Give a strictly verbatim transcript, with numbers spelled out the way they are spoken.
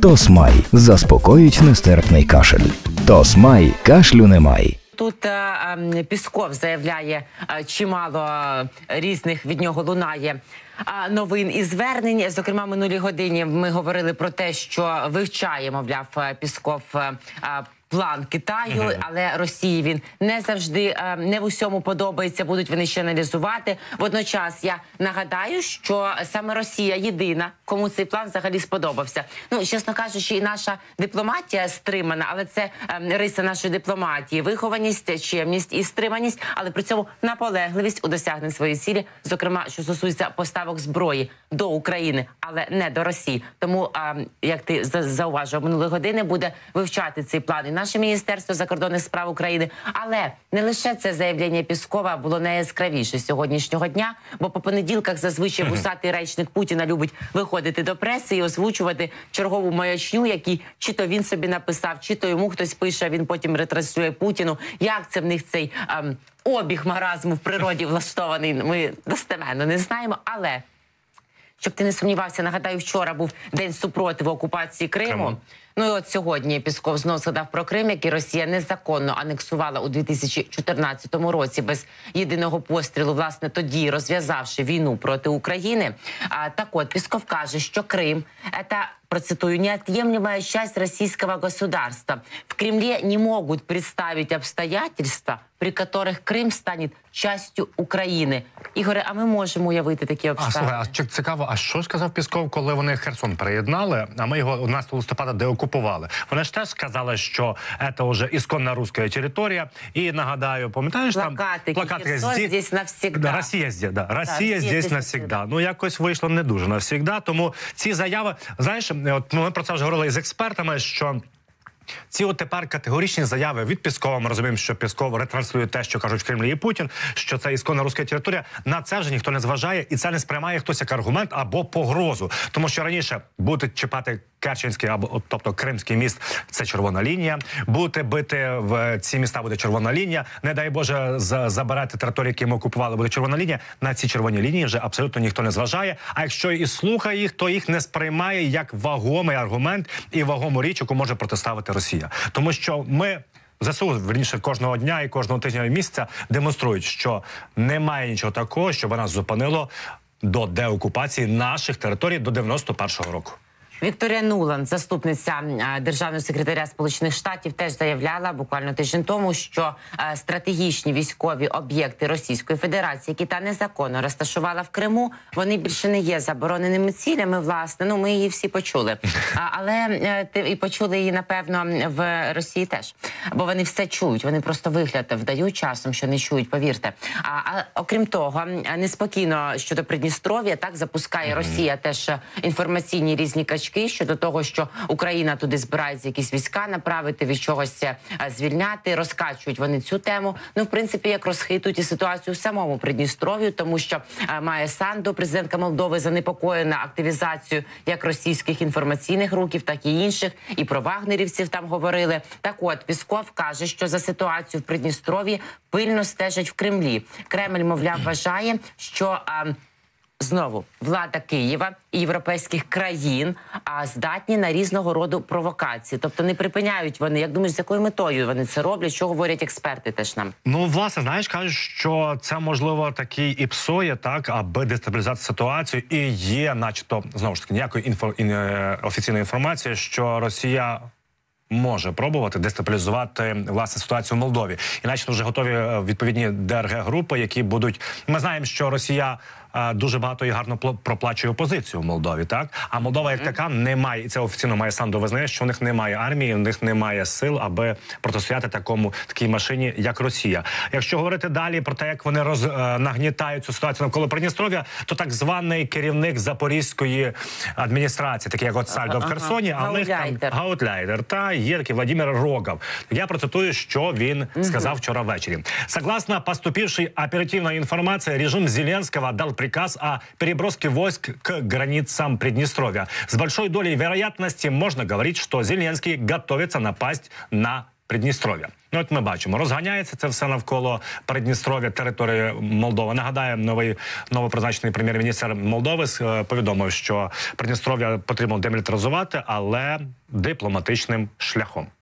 Тосмай заспокоїть нестерпний кашель. Тосмай кашлю немає. Тут а, Пєсков заявляє, а, чимало а, різних від нього лунає а, новин і звернень. Зокрема, минулій годині ми говорили про те, що вивчає, мовляв, Пєсков а, план Китаю, але Росії він не завжди, а, не в усьому подобається, будуть вони ще аналізувати. Водночас я нагадаю, що саме Росія єдина, кому цей план взагалі сподобався. Ну, чесно кажучи, і наша дипломатія стримана, але це е, риса нашої дипломатії. Вихованість, чемність і стриманість, але при цьому наполегливість у досягненні своєї цілі, зокрема, що стосується поставок зброї до України, але не до Росії. Тому, е, як ти зауважив, минулої години буде вивчати цей план і наше Міністерство закордонних справ України. Але не лише це заявлення Пєскова було найяскравіше сьогоднішнього дня, бо по понеділках зазвичай вусатий речник Путіна любить виходити до преси і озвучувати чергову маячню, які чи то він собі написав, чи то йому хтось пише, а він потім ретранслює Путіну. Як це в них цей ем, обіг маразму в природі влаштований, ми достеменно не знаємо, але щоб ти не сумнівався, нагадаю, вчора був день супротиву окупації Криму. Криму. Ну і от сьогодні Пєсков знову згадав про Крим, який Росія незаконно анексувала у дві тисячі чотирнадцятому році без єдиного пострілу, власне, тоді розв'язавши війну проти України. А, так от, Пєсков каже, що Крим – це, процитую, «неотъемлемая часть российского государства. В Кремле не могут представить обстоятельства, при которых Крим станет частью України». Ігоре, а ми можемо уявити такі обставини? А, слухай, а цікаво, а що сказав Пєсков, коли вони Херсон приєднали, а ми його одинадцятого листопада деокупували? Вони ж теж сказали, що це вже ісконна русская територія. І, нагадаю, пам'ятаєш, там плакати «Херсон здесь, здесь навсегда». Росія здесь, да. Росія здесь, здесь навсегда. Ну, якось вийшло не дуже навсегда. Тому ці заяви, знаєш, от ми про це вже говорили з експертами, що ці от тепер категоричні заяви від Пєскова, ми розуміємо, що Пєсков ретранслює те, що кажуть в Кремлі і Путін, що це ісконна російська територія, на це вже ніхто не зважає, і це не сприймає хтось як аргумент або погрозу. Тому що раніше будуть чіпати Керченський, або, тобто Кримський міст, це червона лінія, будете бити в ці міста, буде червона лінія, не дай Боже, забирати території, які ми окупували, буде червона лінія, на ці червоні лінії вже абсолютно ніхто не зважає, а якщо і слухає їх, то їх не сприймає як вагомий аргумент і вагому річ, яку може протиставити Росія. Тому що ми, ЗСУ, верніше, кожного дня і кожного тижня і місяця демонструють, що немає нічого такого, що нас зупинило до деокупації наших територій до дев'яносто першого року. Вікторія Нуланд, заступниця державного секретаря Сполучених Штатів, теж заявляла буквально тиждень тому, що стратегічні військові об'єкти Російської Федерації, які та незаконно розташувала в Криму, вони більше не є забороненими цілями, власне. Ну, ми її всі почули. Але і почули її, напевно, в Росії теж. Бо вони все чують, вони просто вигляд вдають часом, що не чують, повірте. А окрім того, неспокійно щодо Придністров'я, так, запускає Росія теж інформаційні різні качки щодо того, що Україна туди збирається якісь війська направити, від чогось звільняти, розкачують вони цю тему. Ну, в принципі, як розхитують і ситуацію в самому Придністров'ю, тому що а, має Санду, президентка Молдови, занепокоєна активізацію як російських інформаційних руків, так і інших, і про вагнерівців там говорили. Так от, Пєсков каже, що за ситуацію в Придністров'ї пильно стежать в Кремлі. Кремль, мовляв, вважає, що... А, Знову, влада Києва і європейських країн а, здатні на різного роду провокації. Тобто не припиняють вони. Як думаєш, з якою метою вони це роблять? Що говорять експерти теж нам? Ну, власне, знаєш, кажуть, що це, можливо, такі і псоє, так, аби дестабілізувати ситуацію. І є, начебто, знову ж таки, ніякої інфо... ін... офіційної інформації, що Росія... може пробувати дестабілізувати, власне, ситуацію в Молдові. Іначе вже готові відповідні ДРГ-групи, які будуть... Ми знаємо, що Росія е, дуже багато і гарно проплачує опозицію в Молдові, так? А Молдова, як така, не має, і це офіційно має Санду визнає, що в них немає армії, в них немає сил, аби протистояти такому, такій машині, як Росія. Якщо говорити далі про те, як вони роз, е, нагнітають цю ситуацію навколо Придністров'я, то так званий керівник Запорізької адміністрації, такий як от Сальдо в Херсоні, ага, ага. а в них там Гаутляйтер, та Єркий Володимир Рогов. Я процитую, що він сказав вчора ввечері. Согласно поступившей оперативной информации, режим Зеленского дал приказ о переброске войск к границам Приднестровья. С большой долей вероятности можно говорить, что Зеленский готовится напасть на Придністров'я. Ну, от ми бачимо, розганяється це все навколо Придністров'я, території Молдови. Нагадаю, новий новопризначений прем'єр-міністр Молдови повідомив, що Придністров'я потрібно демілітаризувати, але дипломатичним шляхом.